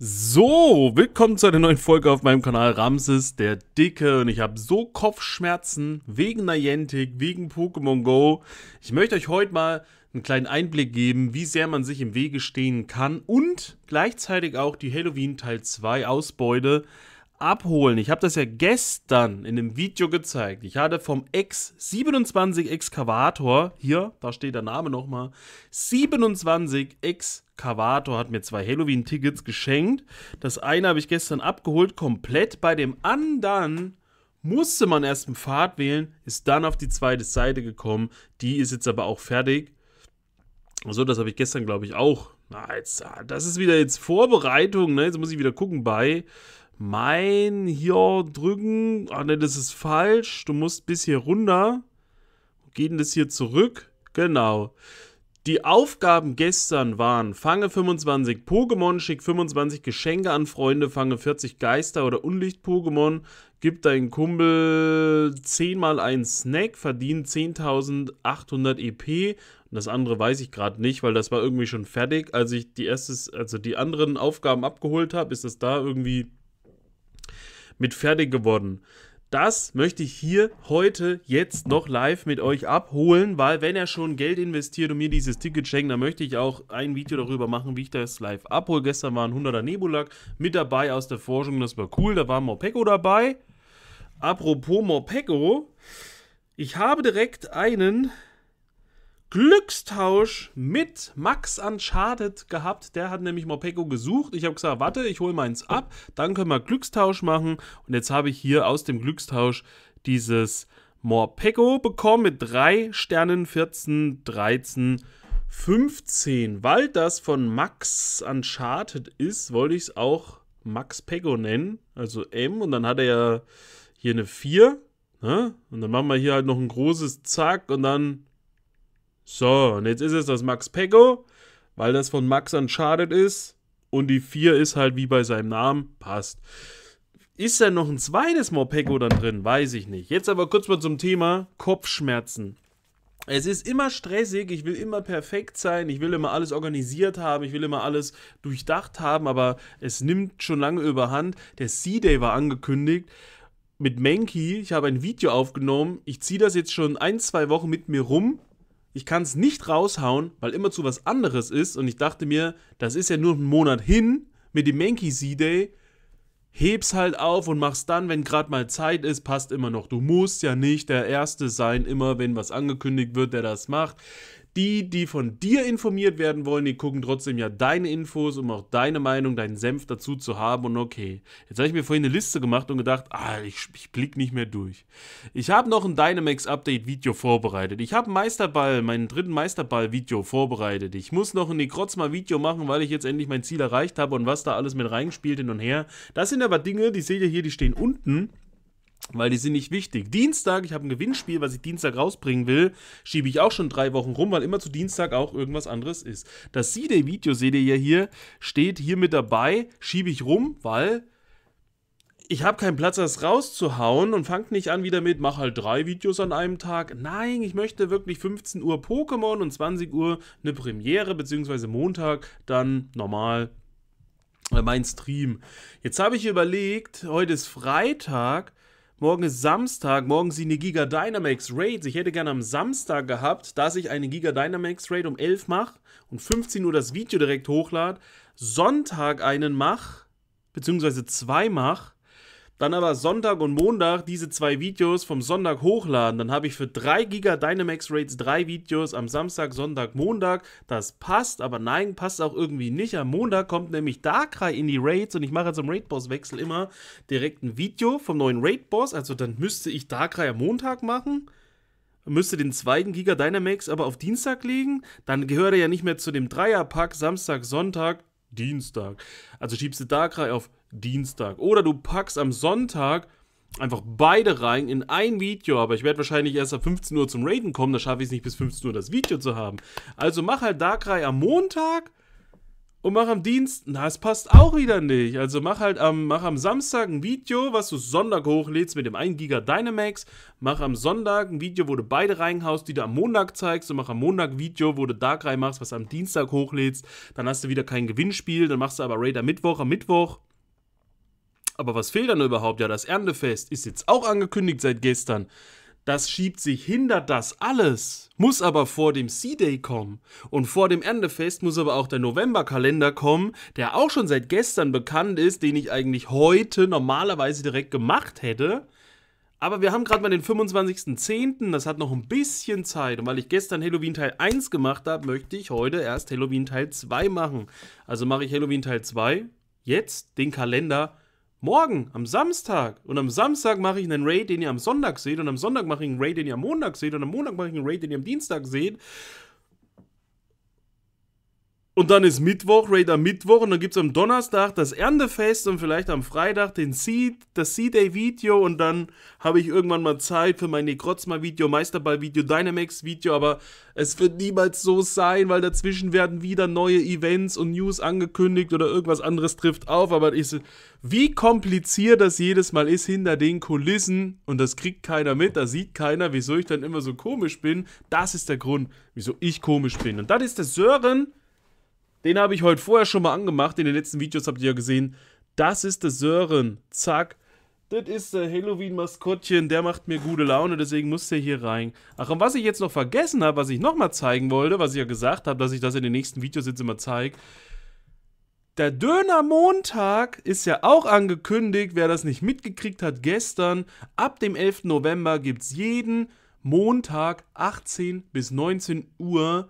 So, willkommen zu einer neuen Folge auf meinem Kanal Ramses der Dicke und ich habe so Kopfschmerzen wegen Niantic, wegen Pokémon Go. Ich möchte euch heute mal einen kleinen Einblick geben, wie sehr man sich im Wege stehen kann und gleichzeitig auch die Halloween Teil 2 Ausbeute abholen. Ich habe das ja gestern in dem Video gezeigt. Ich hatte vom X27 Excavator, hier, da steht der Name nochmal, 27 Excavator hat mir 2 Halloween-Tickets geschenkt. Das eine habe ich gestern abgeholt, komplett. Bei dem anderen musste man erst einen Pfad wählen, ist dann auf die zweite Seite gekommen. Die ist jetzt aber auch fertig. So, das habe ich gestern, glaube ich, auch. Na, jetzt, das ist wieder jetzt Vorbereitung, ne? Jetzt muss ich wieder gucken bei mein, hier drücken. Ah, ne, das ist falsch. Du musst bis hier runter. Geht denn das hier zurück? Genau. Die Aufgaben gestern waren: fange 25 Pokémon, schick 25 Geschenke an Freunde, fange 40 Geister oder Unlicht-Pokémon, gib deinen Kumpel 10 mal einen Snack, verdien 10.800 EP. Und das andere weiß ich gerade nicht, weil das war irgendwie schon fertig. Als ich die anderen Aufgaben abgeholt habe, ist das da irgendwie mit fertig geworden. Das möchte ich hier heute jetzt noch live mit euch abholen, weil wenn ihr schon Geld investiert und mir dieses Ticket schenkt, dann möchte ich auch ein Video darüber machen, wie ich das live abhole. Gestern war ein 100er Nebulak mit dabei aus der Forschung, das war cool, da war Morpeko dabei. Apropos Morpeko, ich habe direkt einen Glückstausch mit Max Uncharted gehabt. Der hat nämlich Morpeko gesucht. Ich habe gesagt, warte, ich hole meins ab. Dann können wir Glückstausch machen. Und jetzt habe ich hier aus dem Glückstausch dieses Morpeko bekommen mit 3 Sternen, 14, 13, 15. Weil das von Max Uncharted ist, wollte ich es auch Max Peko nennen. Also M. Und dann hat er ja hier eine 4. Und dann machen wir hier halt noch ein großes Zack und dann so, und jetzt ist es das Morpeko, weil das von Max Uncharted ist und die 4 ist halt wie bei seinem Namen, passt. Ist da noch ein zweites Morpeko dann drin? Weiß ich nicht. Jetzt aber kurz mal zum Thema Kopfschmerzen. Es ist immer stressig, ich will immer perfekt sein, ich will immer alles organisiert haben, ich will immer alles durchdacht haben, aber es nimmt schon lange überhand. Der C-Day war angekündigt. Mit Mankey, ich habe ein Video aufgenommen, ich ziehe das jetzt schon 1-2 Wochen mit mir rum. Ich kann es nicht raushauen, weil immer zu was anderes ist. Und ich dachte mir, das ist ja nur einen Monat hin mit dem Mankey C-Day. Heb's halt auf und mach's dann, wenn gerade mal Zeit ist, passt immer noch. Du musst ja nicht der Erste sein, immer wenn was angekündigt wird, der das macht. Die von dir informiert werden wollen, die gucken trotzdem ja deine Infos, um auch deine Meinung, deinen Senf dazu zu haben. Und okay, jetzt habe ich mir vorhin eine Liste gemacht und gedacht, ich blick nicht mehr durch. Ich habe noch ein Dynamax-Update-Video vorbereitet. Ich habe meinen dritten Meisterball-Video vorbereitet. Ich muss noch ein Nekrotzma-Video machen, weil ich jetzt endlich mein Ziel erreicht habe und was da alles mit reingespielt hin und her. Das sind aber Dinge, die seht ihr hier, die stehen unten, weil die sind nicht wichtig. Dienstag, ich habe ein Gewinnspiel, was ich Dienstag rausbringen will, schiebe ich auch schon 3 Wochen rum, weil immer zu Dienstag auch irgendwas anderes ist. Das C-Day-Video, seht ihr ja hier, steht hier mit dabei, schiebe ich rum, weil ich habe keinen Platz, das rauszuhauen und fangt nicht an wieder mit, mach halt 3 Videos an einem Tag. Nein, ich möchte wirklich 15 Uhr Pokémon und 20 Uhr eine Premiere, beziehungsweise Montag dann normal mein Stream. Jetzt habe ich überlegt, heute ist Freitag, morgen ist Samstag, morgen sind die Giga Dynamax Raids. Ich hätte gerne am Samstag gehabt, dass ich eine Giga Dynamax Raid um 11 mache und 15 Uhr das Video direkt hochlade, Sonntag einen mache, beziehungsweise 2 mache, dann aber Sonntag und Montag diese 2 Videos vom Sonntag hochladen. Dann habe ich für 3 Giga Dynamax Raids 3 Videos am Samstag, Sonntag, Montag. Das passt, aber nein, passt auch irgendwie nicht. Am Montag kommt nämlich Darkrai in die Raids und ich mache zum Raid-Boss-Wechsel immer direkt ein Video vom neuen Raid-Boss. Also dann müsste ich Darkrai am Montag machen, müsste den zweiten Giga Dynamax aber auf Dienstag legen. Dann gehört er ja nicht mehr zu dem Dreierpack Samstag, Sonntag, Dienstag. Also schiebst du Darkrai auf Dienstag. Oder du packst am Sonntag einfach beide rein in ein Video. Aber ich werde wahrscheinlich erst ab 15 Uhr zum Raiden kommen. Da schaffe ich es nicht bis 15 Uhr das Video zu haben. Also mach halt Darkrai am Montag und mach am Dienstag, na, es passt auch wieder nicht. Also mach halt am Samstag ein Video, was du Sonntag hochlädst mit dem 1 Giga Dynamax. Mach am Sonntag ein Video, wo du beide reinhaust, die du am Montag zeigst. Und mach am Montag ein Video, wo du Darkrai machst, was am Dienstag hochlädst. Dann hast du wieder kein Gewinnspiel, dann machst du aber Raid am Mittwoch. Aber was fehlt dann überhaupt? Ja, das Erntefest ist jetzt auch angekündigt seit gestern. Das schiebt sich, hindert das alles, muss aber vor dem C-Day kommen. Und vor dem Erntefest muss aber auch der Novemberkalender kommen, der auch schon seit gestern bekannt ist, den ich eigentlich heute normalerweise direkt gemacht hätte. Aber wir haben gerade mal den 25.10., das hat noch ein bisschen Zeit. Und weil ich gestern Halloween Teil 1 gemacht habe, möchte ich heute erst Halloween Teil 2 machen. Also mache ich Halloween Teil 2 jetzt, den Kalender, morgen, am Samstag. Und am Samstag mache ich einen Raid, den ihr am Sonntag seht. Und am Sonntag mache ich einen Raid, den ihr am Montag seht. Und am Montag mache ich einen Raid, den ihr am Dienstag seht. Und dann ist Mittwoch, Raid am Mittwoch. Und dann gibt es am Donnerstag das Erntefest. Und vielleicht am Freitag das C-Day-Video. Und dann habe ich irgendwann mal Zeit für mein Nekrotzma-Video, Meisterball-Video, Dynamax-Video. Aber es wird niemals so sein, weil dazwischen werden wieder neue Events und News angekündigt oder irgendwas anderes trifft auf. Aber wie kompliziert das jedes Mal ist hinter den Kulissen, und das kriegt keiner mit, da sieht keiner, wieso ich dann immer so komisch bin. Das ist der Grund, wieso ich komisch bin. Und das ist der Sören, den habe ich heute vorher schon mal angemacht, in den letzten Videos habt ihr ja gesehen. Das ist der Sören, zack. Das ist der Halloween-Maskottchen, der macht mir gute Laune, deswegen muss der hier rein. Ach, und was ich jetzt noch vergessen habe, was ich nochmal zeigen wollte, was ich ja gesagt habe, dass ich das in den nächsten Videos jetzt immer zeige. Der Döner-Montag ist ja auch angekündigt, wer das nicht mitgekriegt hat gestern. Ab dem 11. November gibt es jeden Montag 18 bis 19 Uhr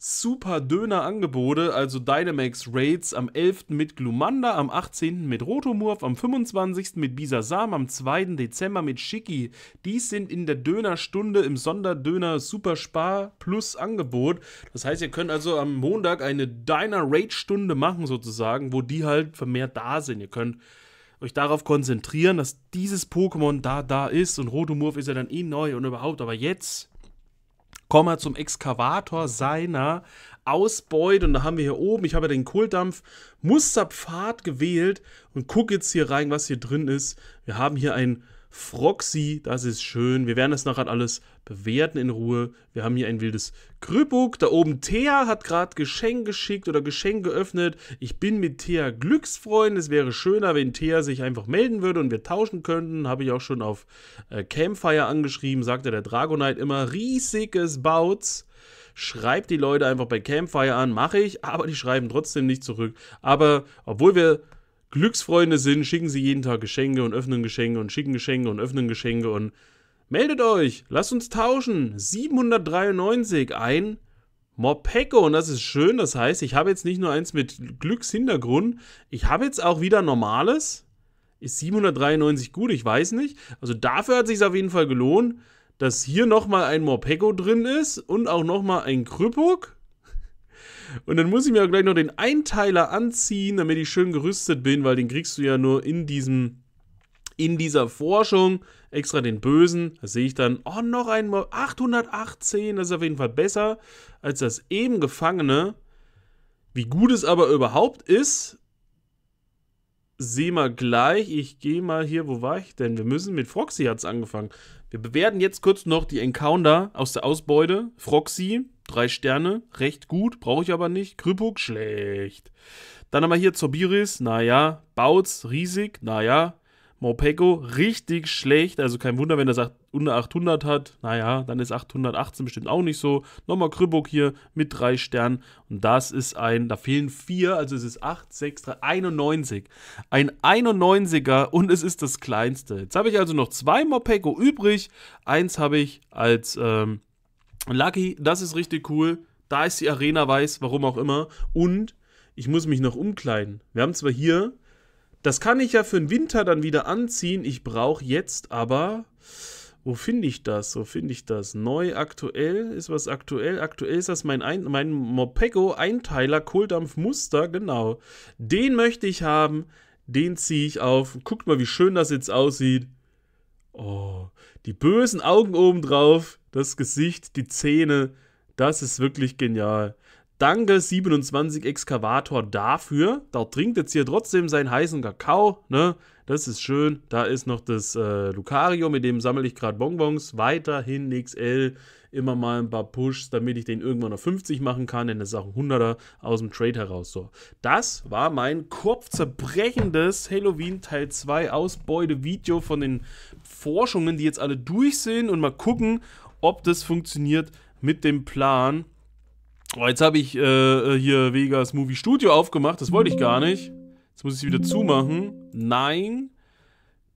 super Döner-Angebote, also Dynamax Raids am 11. mit Glumanda, am 18. mit Rotomurf, am 25. mit Bisasam, am 2. Dezember mit Shiki. Dies sind in der Dönerstunde im Sonderdöner Super Spar Plus Angebot. Das heißt, ihr könnt also am Montag eine Döner-Raid-Stunde machen sozusagen, wo die halt vermehrt da sind. Ihr könnt euch darauf konzentrieren, dass dieses Pokémon da ist, und Rotomurf ist ja dann eh neu und überhaupt, aber jetzt kommen wir zum Exkavator seiner Ausbeute. Und da haben wir hier oben, ich habe ja den Kohldampf Musterpfad gewählt und gucke jetzt hier rein, was hier drin ist. Wir haben hier ein Froxy, das ist schön. Wir werden das nachher alles bewerten in Ruhe. Wir haben hier ein wildes Krüppuk. Da oben Thea hat gerade Geschenk geschickt oder Geschenk geöffnet. Ich bin mit Thea Glücksfreund. Es wäre schöner, wenn Thea sich einfach melden würde und wir tauschen könnten. Habe ich auch schon auf Campfire angeschrieben, sagte der Dragonite immer. Riesiges Bautz. Schreibt die Leute einfach bei Campfire an. Mache ich, aber die schreiben trotzdem nicht zurück. Aber obwohl wir Glücksfreunde sind, schicken sie jeden Tag Geschenke und öffnen Geschenke und schicken Geschenke und öffnen Geschenke und meldet euch, lasst uns tauschen. 793, ein Morpeko, und das ist schön, das heißt, ich habe jetzt nicht nur eins mit Glückshintergrund, ich habe jetzt auch wieder normales. Ist 793 gut, ich weiß nicht, also dafür hat es sich auf jeden Fall gelohnt, dass hier nochmal ein Morpeko drin ist und auch nochmal ein Krüppuk. Und dann muss ich mir auch gleich noch den Einteiler anziehen, damit ich schön gerüstet bin, weil den kriegst du ja nur in dieser Forschung. Extra den Bösen, da sehe ich dann, oh, noch einmal 818, das ist auf jeden Fall besser als das eben Gefangene. Wie gut es aber überhaupt ist, sehen wir gleich. Ich gehe mal hier, wo war ich denn? Wir müssen, mit Froxy hat es angefangen. Wir bewerten jetzt kurz noch die Encounter aus der Ausbeute. Froxy, 3 Sterne, recht gut, brauche ich aber nicht. Kribuk, schlecht. Dann haben wir hier Zobiris, naja. Bautz, riesig, naja. Morpeko, richtig schlecht, also kein Wunder, wenn er unter 800 hat. Naja, dann ist 818 bestimmt auch nicht so. Nochmal Kribuk hier mit 3 Sternen. Und das ist da fehlen 4, also es ist 8, 6, 3, 91. Ein 91er und es ist das kleinste. Jetzt habe ich also noch 2 Morpeko übrig. Eins habe ich als Lucky, das ist richtig cool. Da ist die Arena weiß, warum auch immer. Und ich muss mich noch umkleiden. Wir haben zwar hier, das kann ich ja für den Winter dann wieder anziehen. Ich brauche jetzt aber, wo finde ich das? Wo finde ich das? Neu, aktuell, ist was aktuell? Aktuell ist das mein Morpeko-Einteiler, Kohldampf-Muster, genau. Den möchte ich haben, den ziehe ich auf. Guckt mal, wie schön das jetzt aussieht. Oh, die bösen Augen oben drauf, das Gesicht, die Zähne, das ist wirklich genial. Danke 27 Excavator dafür. Da trinkt jetzt hier trotzdem seinen heißen Kakao, ne? Das ist schön. Da ist noch das Lucario, mit dem sammle ich gerade Bonbons. Weiterhin XL. Immer mal ein paar Pushs, damit ich den irgendwann auf 50 machen kann, denn das ist auch ein 100er aus dem Trade heraus. So, das war mein kopfzerbrechendes Halloween Teil 2 Ausbeute-Video von den Forschungen, die jetzt alle durch sind. Und mal gucken, ob das funktioniert mit dem Plan. Oh, jetzt habe ich hier Vegas Movie Studio aufgemacht. Das wollte ich gar nicht. Jetzt muss ich es wieder zumachen. Nein.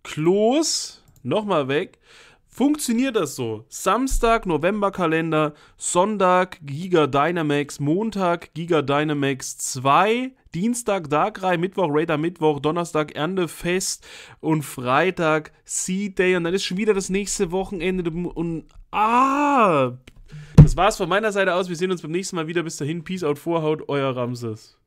Klos. Nochmal weg. Funktioniert das so? Samstag Novemberkalender, Sonntag Giga Dynamax, Montag Giga Dynamax 2, Dienstag Darkrai, Mittwoch Raider Mittwoch, Donnerstag Erntefest und Freitag Seed Day. Und dann ist schon wieder das nächste Wochenende und das war's von meiner Seite aus. Wir sehen uns beim nächsten Mal wieder. Bis dahin, Peace out, Vorhaut, euer Ramses.